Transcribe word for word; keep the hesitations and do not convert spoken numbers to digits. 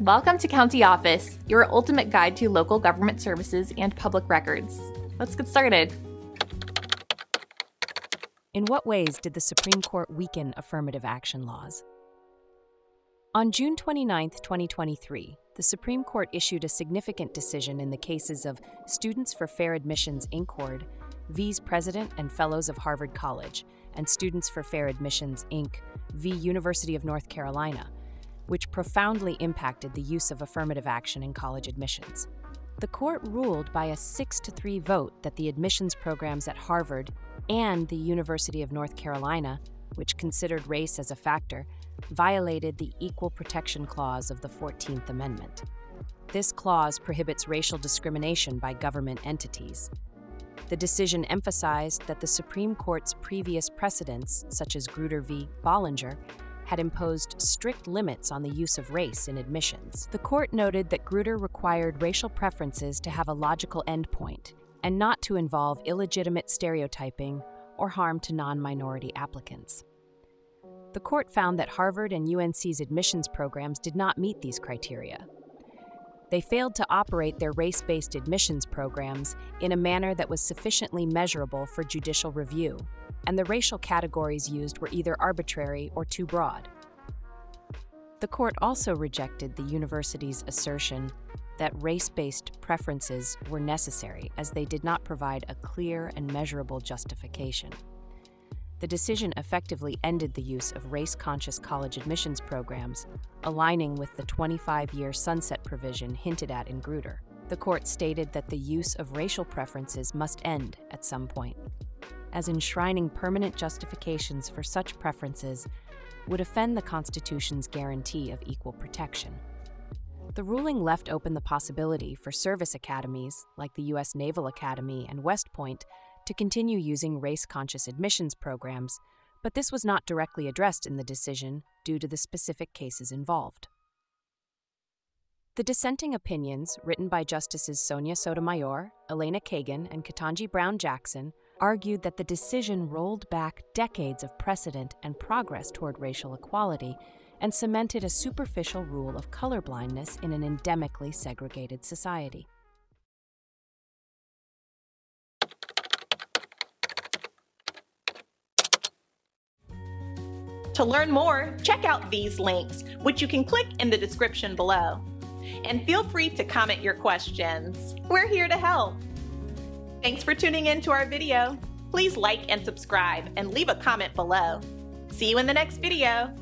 Welcome to County Office, your ultimate guide to local government services and public records. Let's get started. In what ways did the Supreme Court weaken affirmative action laws? On June twenty-ninth, twenty twenty-three, the Supreme Court issued a significant decision in the cases of Students for Fair Admissions, Incorporated v. President and Fellows of Harvard College, and Students for Fair Admissions, Incorporated v. University of North Carolina, which profoundly impacted the use of affirmative action in college admissions. The court ruled by a six to three vote that the admissions programs at Harvard and the University of North Carolina, which considered race as a factor, violated the Equal Protection Clause of the fourteenth Amendment. This clause prohibits racial discrimination by government entities. The decision emphasized that the Supreme Court's previous precedents, such as Grutter v. Bollinger, had imposed strict limits on the use of race in admissions. The court noted that Grutter required racial preferences to have a logical endpoint and not to involve illegitimate stereotyping or harm to non-minority applicants. The court found that Harvard and U N C's admissions programs did not meet these criteria. They failed to operate their race-based admissions programs in a manner that was sufficiently measurable for judicial review, and the racial categories used were either arbitrary or too broad. The court also rejected the university's assertion that race-based preferences were necessary, as they did not provide a clear and measurable justification. The decision effectively ended the use of race-conscious college admissions programs, aligning with the twenty-five year sunset provision hinted at in Grutter. The court stated that the use of racial preferences must end at some point, as enshrining permanent justifications for such preferences would offend the Constitution's guarantee of equal protection. The ruling left open the possibility for service academies, like the U S Naval Academy and West Point, to continue using race-conscious admissions programs, but this was not directly addressed in the decision due to the specific cases involved. The dissenting opinions, written by Justices Sonia Sotomayor, Elena Kagan, and Ketanji Brown Jackson, argued that the decision rolled back decades of precedent and progress toward racial equality and cemented a superficial rule of colorblindness in an endemically segregated society. To learn more, check out these links, which you can click in the description below. And feel free to comment your questions. We're here to help. Thanks for tuning in to our video. Please like and subscribe and leave a comment below. See you in the next video.